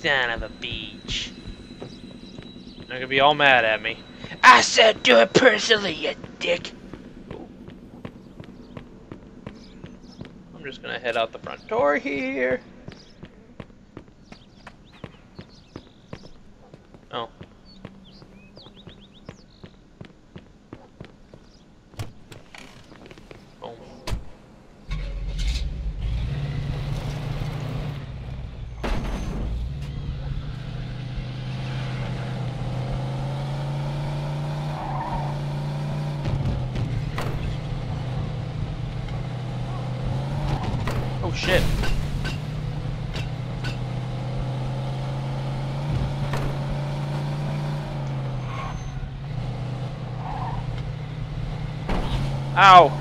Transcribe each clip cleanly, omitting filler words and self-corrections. son of a bitch. They're gonna be all mad at me. I said do it personally, you dick. I'm just gonna head out the front door here. Oh. Shit. Ow.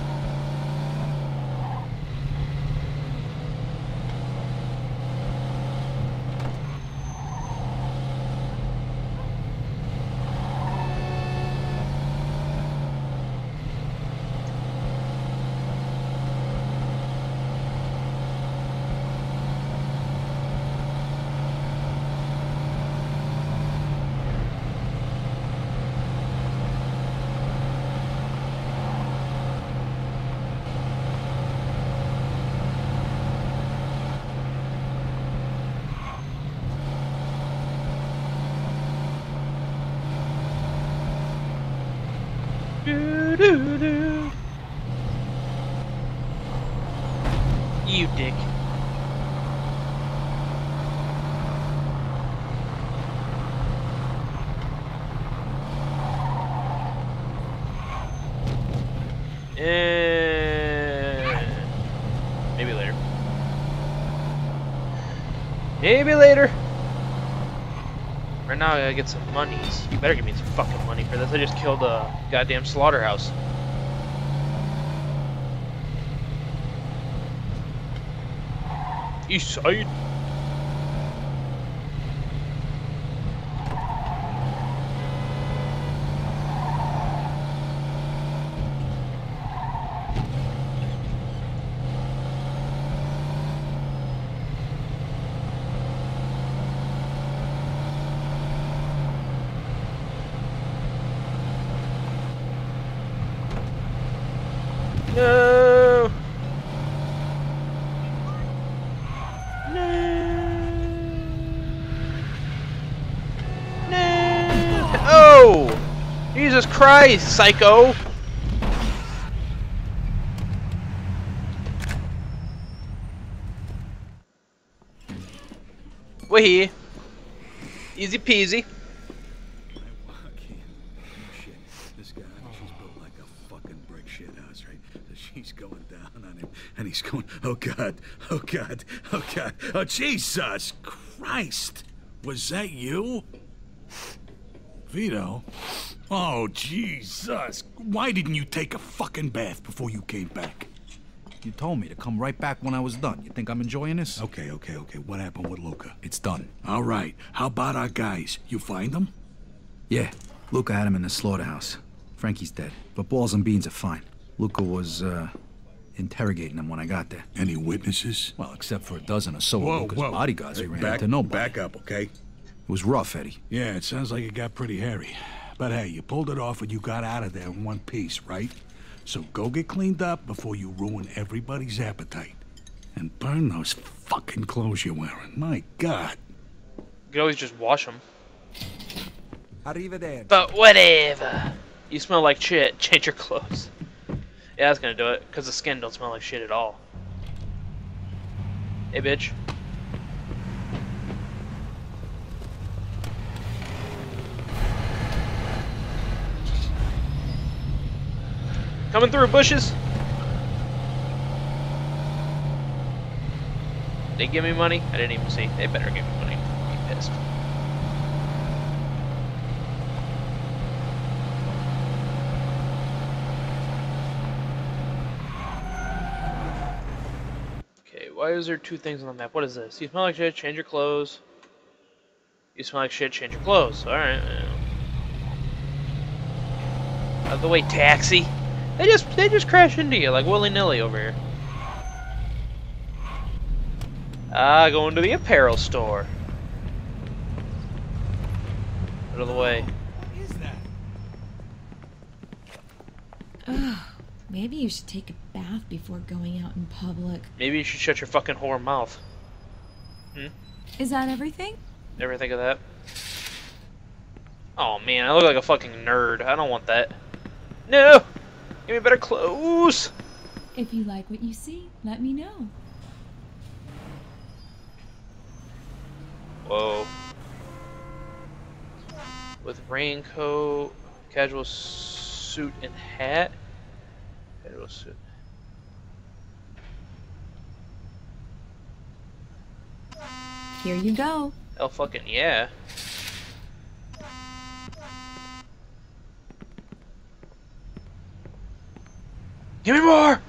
You dick. Maybe later. Maybe later. Right now I gotta get some monies. You better give me some fucking money for this. I just killed a goddamn slaughterhouse. East side. Jesus Christ, psycho! We're here. Easy peasy. I can't. Shit. This guy, she's built like a fucking brick shit house, right? She's going down on him, and he's going, oh God, oh God, oh God, oh Jesus Christ! Was that you? Vito? Oh, Jesus. Why didn't you take a fucking bath before you came back? You told me to come right back when I was done. You think I'm enjoying this? Okay, okay, okay. What happened with Luca? It's done. All right. How about our guys? You find them? Yeah. Luca had him in the slaughterhouse. Frankie's dead, but balls and beans are fine. Luca was, interrogating him when I got there. Any witnesses? Well, except for a dozen or so of Luca's bodyguards. Hey, we ran into nobody. Back up, okay? It was rough, Eddie. Yeah, it sounds like it got pretty hairy. But hey, you pulled it off and you got out of there in one piece, right? So go get cleaned up before you ruin everybody's appetite. And burn those fucking clothes you're wearing. My God. You could always just wash them. But whatever. You smell like shit. Change your clothes. Yeah, that's gonna do it. Because the skin don't smell like shit at all. Hey, bitch. Coming through bushes. They give me money? I didn't even see. They better give me money. I'm pissed. Okay, why is there two things on the map? What is this? You smell like shit, change your clothes. You smell like shit, change your clothes. Alright. Out of the way, taxi. They just crash into you like willy-nilly over here. Going to the apparel store. Out of the way. What is that? Ugh, maybe you should take a bath before going out in public. Maybe you should shut your fucking whore mouth. Hmm? Is that everything? Never think of that. Oh man, I look like a fucking nerd. I don't want that. No! Give me better clothes! If you like what you see, let me know. Whoa. With raincoat, casual suit and hat. Casual suit. Here you go. Hell fucking yeah. Give me more!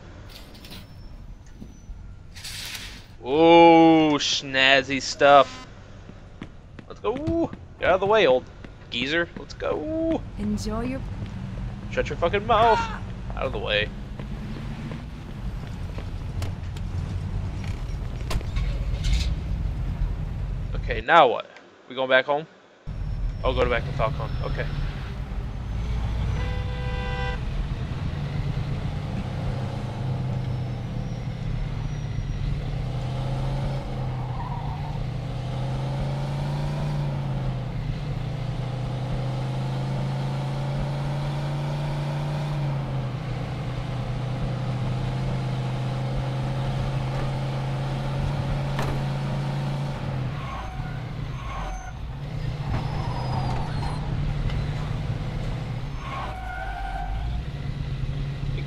Oh, snazzy stuff. Let's go. Get out of the way, old geezer. Let's go. Enjoy your... Shut your fucking mouth. Out of the way. Okay, now what? We going back home? I'll go back to Falcon. Okay.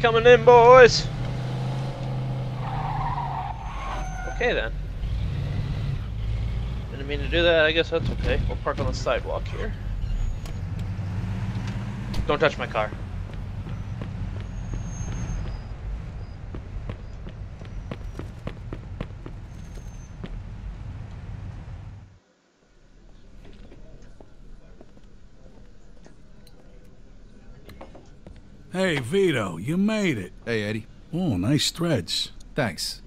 Coming in, boys. Okay then. Didn't mean to do that. I guess that's okay. We'll park on the sidewalk here. Don't touch my car. Hey, Vito, you made it. Hey, Eddie. Oh, nice threads. Thanks.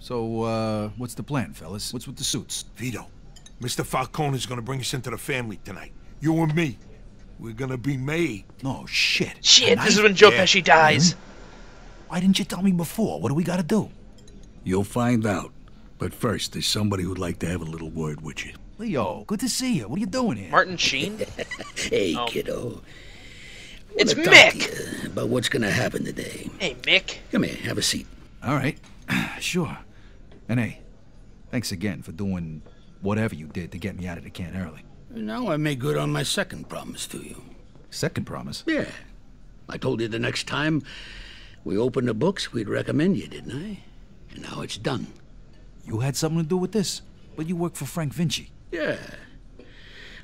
So, what's the plan, fellas? What's with the suits? Vito, Mr. Falcone is gonna bring us into the family tonight. You and me. We're gonna be made. Oh, shit. Shit, tonight? This is when Joe Pesci dies. Mm-hmm. Why didn't you tell me before? What do we gotta do? You'll find out. But first, there's somebody who'd like to have a little word with you. Leo, good to see you. What are you doing here? Martin Sheen? Hey, kiddo. It's Mick! About what's gonna happen today. Hey, Mick. Come here, have a seat. All right, sure. And hey, thanks again for doing whatever you did to get me out of the can early. Now I made good on my second promise to you. Second promise? Yeah. I told you the next time we opened the books, we'd recommend you, didn't I? And now it's done. You had something to do with this, but you worked for Frank Vinci. Yeah.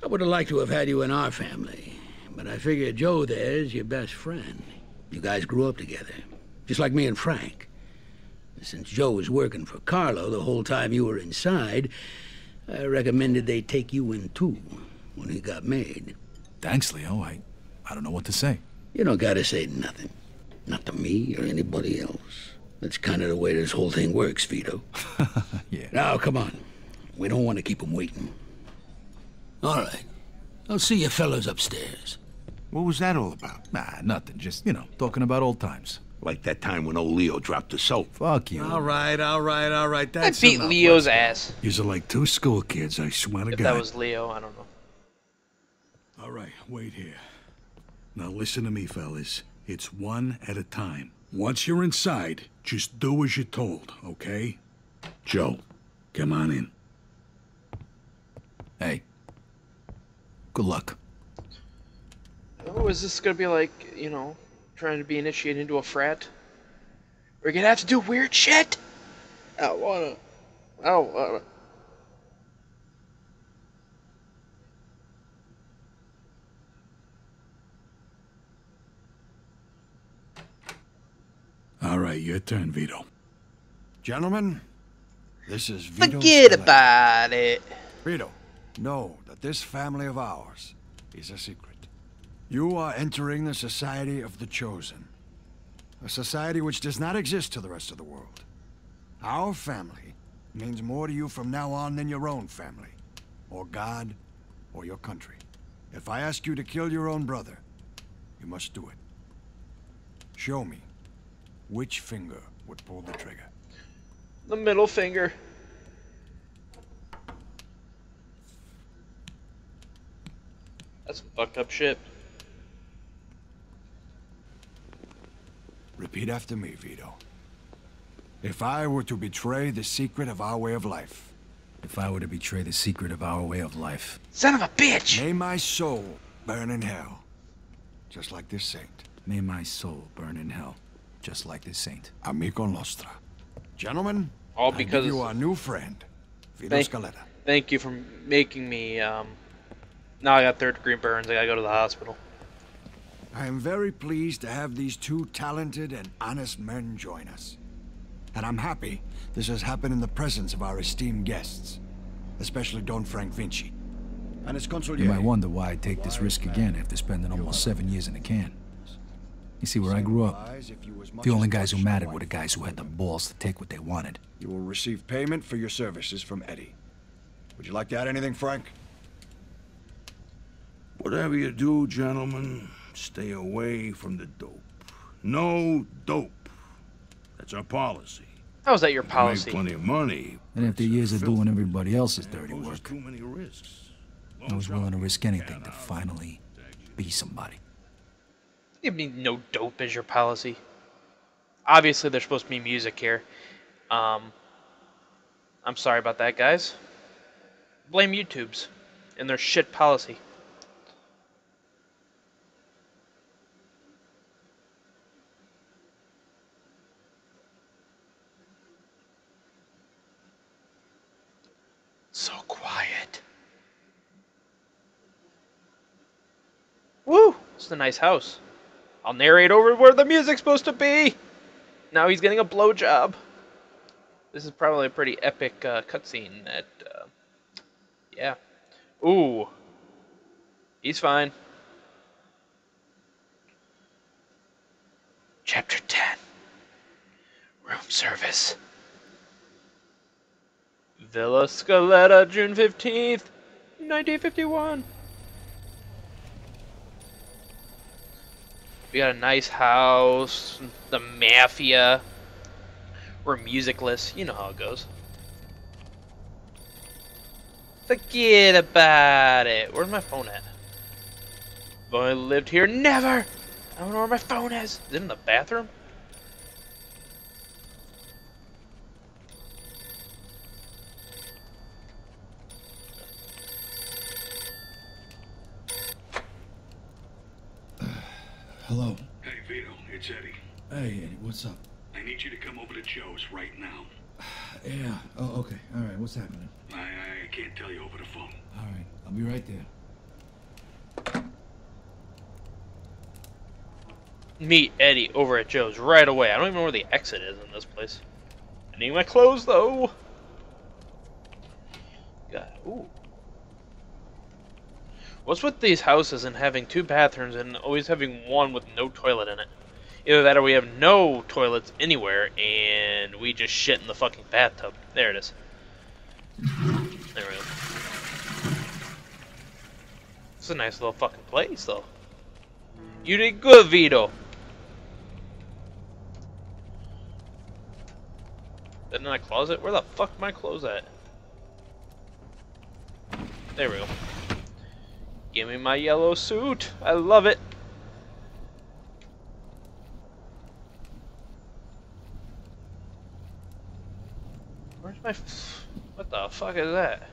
I would have liked to have had you in our family. But I figure Joe there is your best friend. You guys grew up together, just like me and Frank. And since Joe was working for Carlo the whole time you were inside, I recommended they take you in too when he got made. Thanks, Leo. I don't know what to say. You don't gotta say nothing. Not to me or anybody else. That's kind of the way this whole thing works, Vito. Yeah. Now, come on. We don't want to keep him waiting. All right. I'll see you fellas upstairs. What was that all about? Nah, nothing. Just, you know, talking about old times. Like that time when old Leo dropped the soap. Fuck you. All right, all right, all right. That's I beat Leo's ass. These are like two school kids, I swear to God. If that was Leo, I don't know. All right, wait here. Now listen to me, fellas. It's one at a time. Once you're inside, just do as you're told, okay? Joe, come on in. Hey. Good luck. Oh, is this gonna be like, you know, trying to be initiated into a frat? We're gonna have to do weird shit? I don't wanna. I don't wanna. Alright, your turn, Vito. Gentlemen, this is Vito. Forget about it. Vito, know that this family of ours is a secret. You are entering the Society of the Chosen, a society which does not exist to the rest of the world. Our family means more to you from now on than your own family, or God, or your country. If I ask you to kill your own brother, you must do it. Show me which finger would pull the trigger. The middle finger. That's fucked up shit. Repeat after me, Vito. If I were to betray the secret of our way of life. If I were to betray the secret of our way of life. Son of a bitch! May my soul burn in hell, just like this saint. May my soul burn in hell, just like this saint. Amico nostra. Gentlemen, all because you are new friend, Vito Scaletta. Thank you for making me, now I got third-degree burns, I gotta go to the hospital. I am very pleased to have these two talented and honest men join us. And I'm happy this has happened in the presence of our esteemed guests, especially Don Frank Vinci. And his consigliere. You might wonder why I'd take this risk again after spending almost 7 years in the can. You see, where I grew up, the only guys who mattered were the guys who had the balls to take what they wanted. You will receive payment for your services from Eddie. Would you like to add anything, Frank? Whatever you do, gentlemen, stay away from the dope. No dope. That's our policy. How is that your policy? You make plenty of money. And after years of doing everybody else's dirty work, too many risks. I was willing to risk anything to finally be somebody. You need no dope as your policy. Obviously, there's supposed to be music here. I'm sorry about that, guys. Blame YouTube's and their shit policy. So quiet. Woo! It's a nice house. I'll narrate over where the music's supposed to be. Now he's getting a blowjob. This is probably a pretty epic cutscene. That, yeah. Ooh. He's fine. Chapter 10. Room service. Villa Scaletta, June 15th, 1951. We got a nice house, the mafia. We're musicless, you know how it goes. Forget about it. Where's my phone at? If I lived here, never! I don't know where my phone is. Is it in the bathroom? Hello. Hey, Vito. It's Eddie. Hey, Eddie. What's up? I need you to come over to Joe's right now. Yeah. Oh, okay. All right. What's happening? I can't tell you over the phone. All right. I'll be right there. Meet Eddie over at Joe's right away. I don't even know where the exit is in this place. I need my clothes, though. God. Ooh. What's with these houses and having two bathrooms and always having one with no toilet in it? Either that or we have no toilets anywhere and we just shit in the fucking bathtub. There it is. There we go. It's a nice little fucking place, though. You did good, Vito. Is that in a closet? Where the fuck my clothes at? There we go. Give me my yellow suit. I love it. Where's my... what the fuck is that?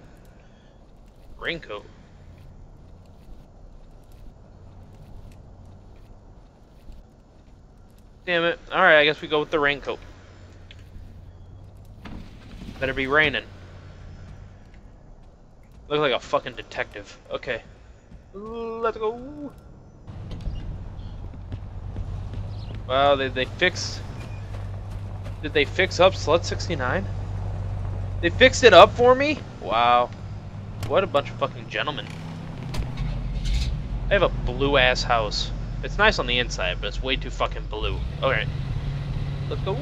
Raincoat. Damn it. Alright, I guess we go with the raincoat. Better be raining. Look like a fucking detective. Okay. Let's go. Wow, did they fix up Slut 69? They fixed it up for me? Wow. What a bunch of fucking gentlemen. I have a blue ass house. It's nice on the inside, but it's way too fucking blue. Alright. Let's go.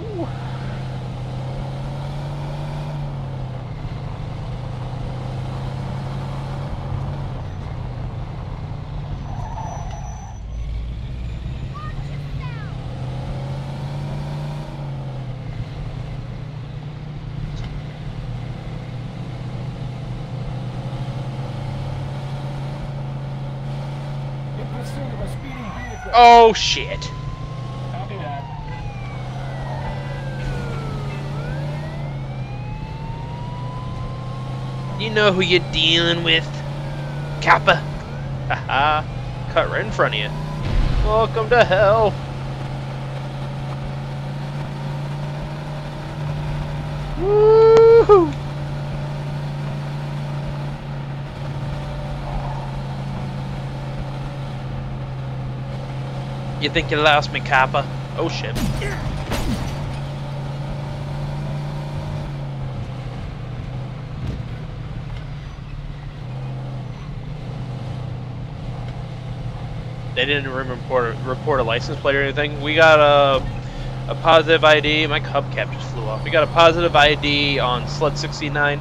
Oh, shit. Copy that. You know who you're dealing with, Kappa. Haha. Cut right in front of you. Welcome to hell. Woohoo! You think you lost me, Kappa? Oh shit. They didn't report a license plate or anything. We got a positive ID. My hubcap just flew off. We got a positive ID on Slut 69.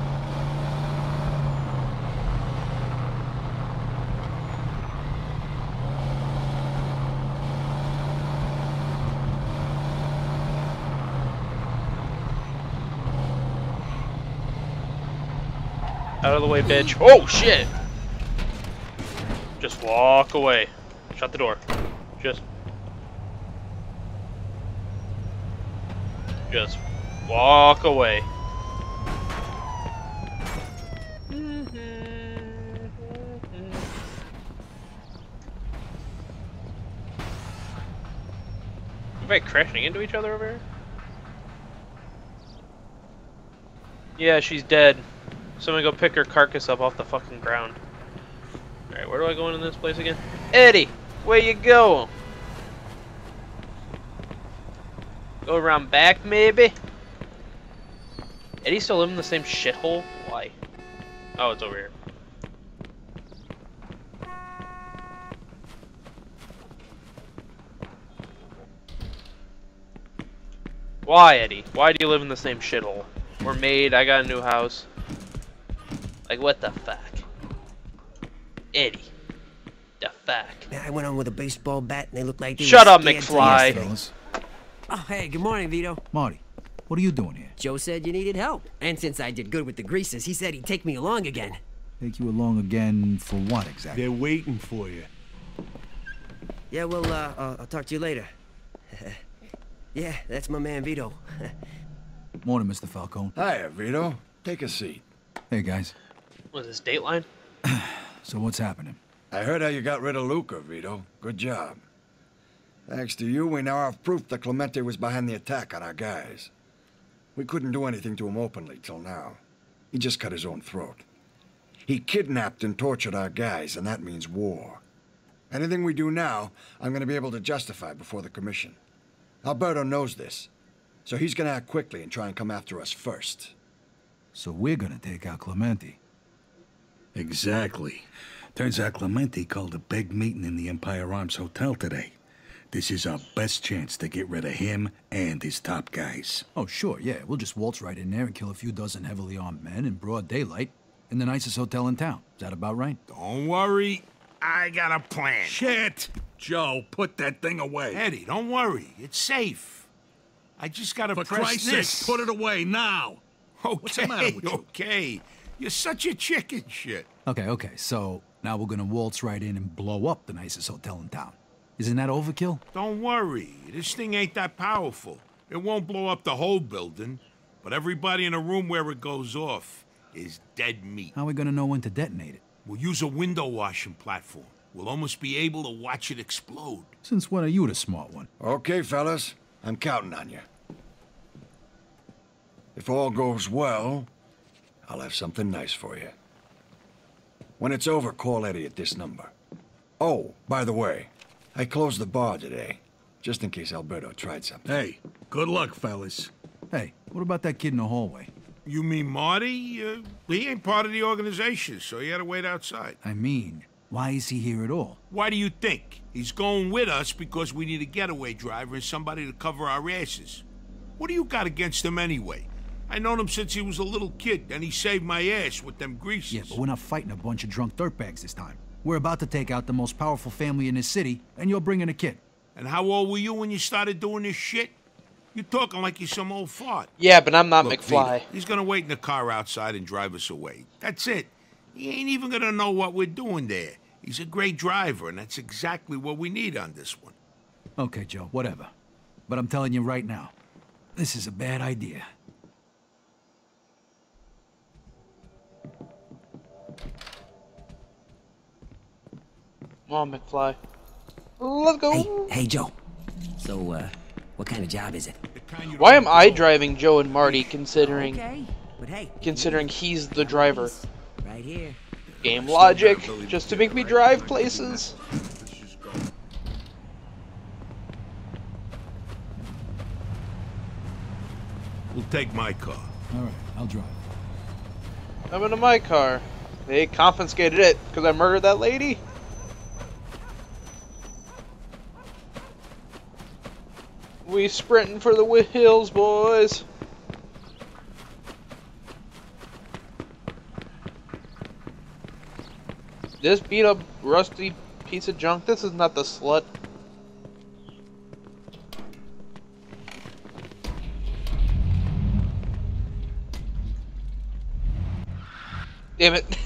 Out of the way, bitch. Oh, shit! Just walk away. Shut the door. Just walk away. Everybody crashing into each other over here? Yeah, she's dead. Someone go pick her carcass up off the fucking ground. Alright, where do I go into this place again? Eddie! Where you going? Go around back, maybe? Eddie's still living in the same shithole? Why? Oh, it's over here. Why, Eddie? Why do you live in the same shithole? We're made, I got a new house. Like, what the fuck? Eddie. The fuck? I went on with a baseball bat and they looked like they Shut up, McFly! Oh, hey, good morning, Vito. Marty, what are you doing here? Joe said you needed help. And since I did good with the greases, he said he'd take me along again. Take you along again for what, exactly? They're waiting for you. Yeah, well, I'll talk to you later. Yeah, that's my man, Vito. Morning, Mr. Falcone. Hiya, Vito. Take a seat. Hey, guys. Was this Dateline? So what's happening? I heard how you got rid of Luca, Vito. Good job. Thanks to you, we now have proof that Clemente was behind the attack on our guys. We couldn't do anything to him openly till now. He just cut his own throat. He kidnapped and tortured our guys, and that means war. Anything we do now, I'm going to be able to justify before the commission. Alberto knows this, so he's going to act quickly and try and come after us first. So we're going to take out Clemente. Exactly. Turns out Clemente called a big meeting in the Empire Arms Hotel today. This is our best chance to get rid of him and his top guys. Oh, sure, yeah. We'll just waltz right in there and kill a few dozen heavily armed men in broad daylight in the nicest hotel in town. Is that about right? Don't worry. I got a plan. Shit! Joe, put that thing away. Eddie, don't worry. It's safe. I just gotta press this. For Christ's sake, put it away now. Okay, what's the matter with you? Okay. You're such a chicken shit. Okay, so now we're gonna waltz right in and blow up the nicest hotel in town. Isn't that overkill? Don't worry, this thing ain't that powerful. It won't blow up the whole building, but everybody in a room where it goes off is dead meat. How are we gonna know when to detonate it? We'll use a window washing platform. We'll almost be able to watch it explode. Since when are you the smart one? Okay, fellas, I'm counting on you. If all goes well, I'll have something nice for you. When it's over, call Eddie at this number. Oh, by the way, I closed the bar today, just in case Alberto tried something. Hey, good luck, fellas. Hey, what about that kid in the hallway? You mean Marty? He ain't part of the organization, so he had to wait outside. I mean, why is he here at all? Why do you think? He's going with us because we need a getaway driver and somebody to cover our asses. What do you got against him anyway? I known him since he was a little kid, and he saved my ass with them greases. Yeah, but we're not fighting a bunch of drunk dirtbags this time. We're about to take out the most powerful family in this city, and you're bringing a kid. And how old were you when you started doing this shit? You're talking like you're some old fart. Yeah, but I'm not. Look, McFly. Vito, he's gonna wait in the car outside and drive us away. That's it. He ain't even gonna know what we're doing there. He's a great driver, and that's exactly what we need on this one. Okay, Joe, whatever. But I'm telling you right now, this is a bad idea. Come on, McFly. Let's go. Hey, Joe. So, what kind of job is it? Why am I driving Joe and Marty, considering considering he's the driver? Right here. Game logic, just to make me drive places. We'll take my car. All right, I'll drive. I'm into my car. They confiscated it because I murdered that lady. We sprinting for the hills, boys. This beat up rusty piece of junk, this is not the slut. Damn it.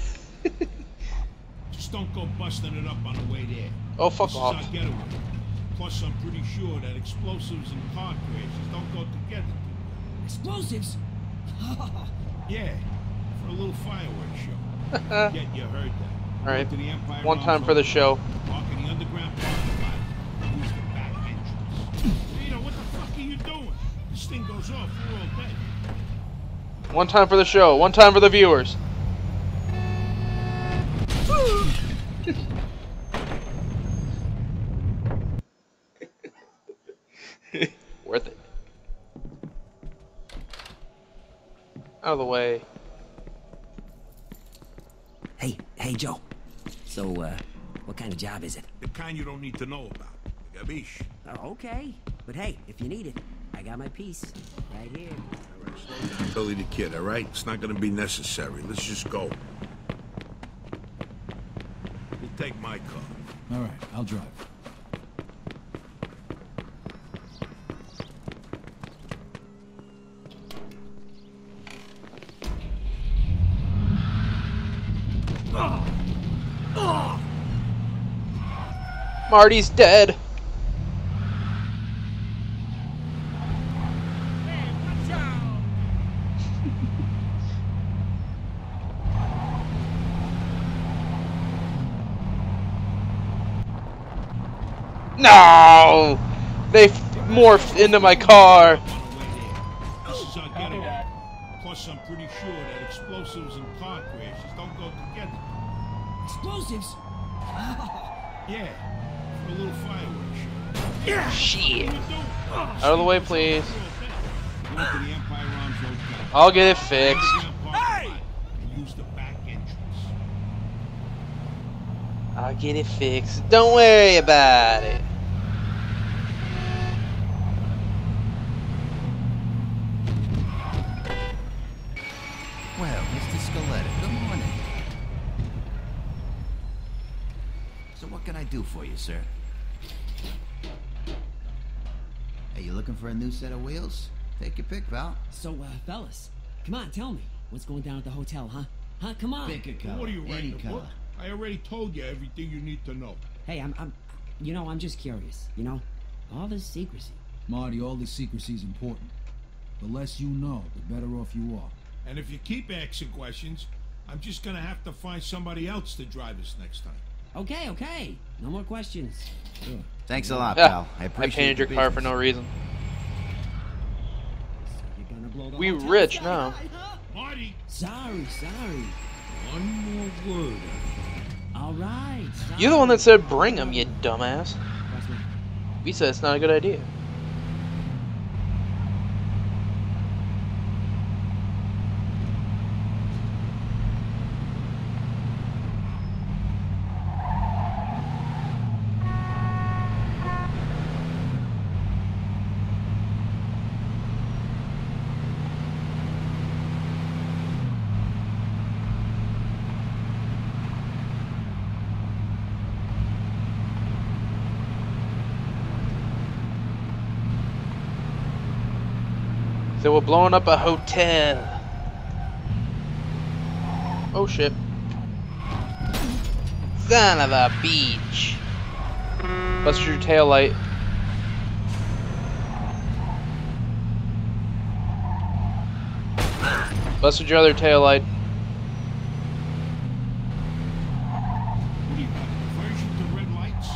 Just don't go busting it up on the way there. Oh, fuck off. Plus, I'm pretty sure that explosives and car crashes don't go together. Explosives? Yeah, for a little fireworks show. Get you heard that. All right, one time for the show. Walk in the underground parking lot. Use the back entrance. Vito, what the fuck are you doing? This thing goes off, we're all dead. One time for the show. One time for the viewers. Worth it. Out of the way. Hey, Joe. So, what kind of job is it? The kind you don't need to know about. Gabish. Oh, okay. But hey, if you need it, I got my piece right here. All right, slow down, Billy the Kid. All right, it's not going to be necessary. Let's just go. We'll take my car. All right, I'll drive. Marty's dead. Hey, watch out. No! They morphed into my car. This is our getaway. Plus, I'm pretty sure that explosives and car crashes don't go together. Explosives? Yeah. A little fireworks. Yeah. Shit. Out of the way, please. I'll get it fixed. Hey! I'll get it fixed. Don't worry about it. Well, Mr. Scaletta, good morning. So what can I do for you, sir? Hey, you looking for a new set of wheels? Take your pick, pal. So, fellas, come on, tell me. What's going down at the hotel, huh? Huh, come on. Pick a color. What are you writing a book? I already told you everything you need to know. Hey, I'm just curious, you know? All this secrecy. Marty, all this secrecy is important. The less you know, the better off you are. And if you keep asking questions, I'm just gonna have to find somebody else to drive us next time. Okay, okay. No more questions. Sure. Thanks a lot, pal. I appreciate it. I painted your car for no reason. So we rich now. Marty. Sorry. One more word. All right. Sorry. You're the one that said bring him, you dumbass. We said it's not a good idea. So we're blowing up a hotel. Oh shit. Son of a beach. Bust your tail light. Busted your other tail light. What do you got? Flashing the red lights?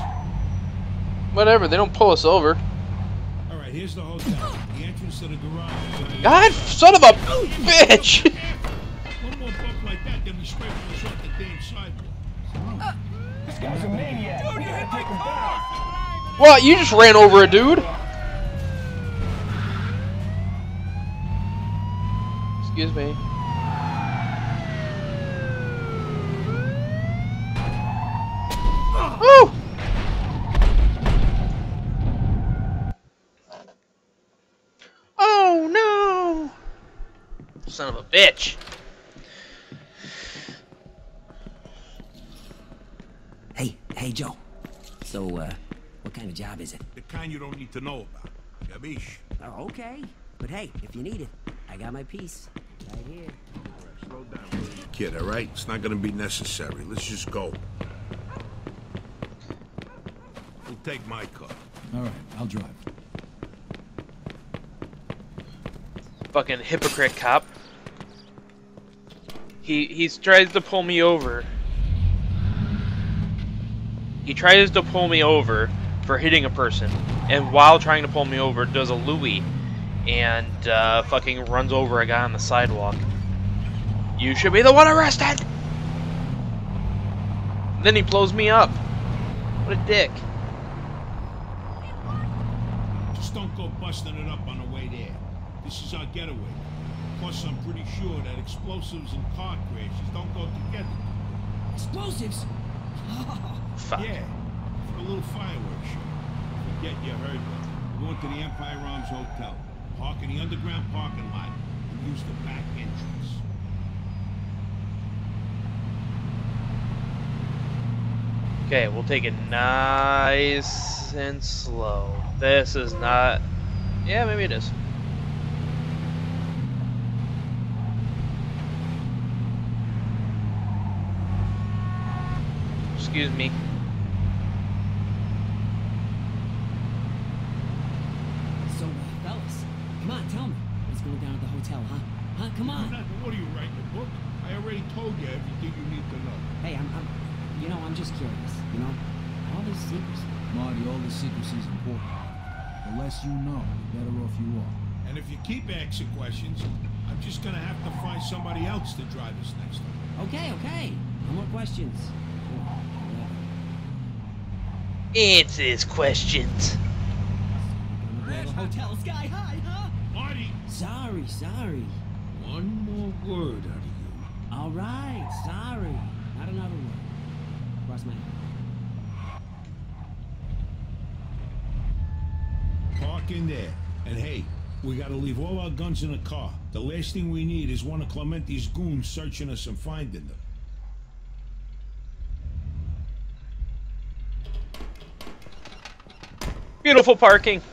Whatever, they don't pull us over. Alright, here's the hotel. The entrance to the garage. God, son of a bitch! One more bump like that, then we scrape us off the damn sidewalk. This guy's a maniac. Dude, you hit my car! Well, you just ran over a dude. Excuse me. Woo! Oh no! Son of a bitch! Hey Joe. So, what kind of job is it? The kind you don't need to know about. Gabish. Oh, okay. But hey, if you need it, I got my piece. Right here. All right, slow down, kid, all right? It's not gonna be necessary. Let's just go. We'll take my car. All right, I'll drive. Fucking hypocrite cop. He tries to pull me over. He tries to pull me over for hitting a person, and while trying to pull me over, does a Louie and fucking runs over a guy on the sidewalk. You should be the one arrested! And then he blows me up. What a dick. Just don't go busting it up on the way there. This is our getaway. Plus, I'm pretty sure that explosives and car crashes don't go together. Explosives? Fuck. Yeah, for a little fireworks show. Forget you heard me. We're going to the Empire Arms Hotel. Park in the underground parking lot and use the back entrance. Okay, we'll take it nice and slow. This is not... Yeah, maybe it is. Excuse me. So, fellas, come on, tell me what's going down at the hotel, huh? Huh? Come on. What are you writing a book? I already told you everything you need to know. Hey, I'm just curious. You know, all this secrecy. Marty, all this secrecy is important. The less you know, the better off you are. And if you keep asking questions, I'm just gonna have to find somebody else to drive us next time. Okay. No more questions. Answers questions. The hotel sky high, huh? Marty. Sorry. One more word out of you. All right, sorry. Not another one. Cross my hand. Park in there. And hey, we gotta leave all our guns in the car. The last thing we need is one of Clemente's goons searching us and finding them. Beautiful parking.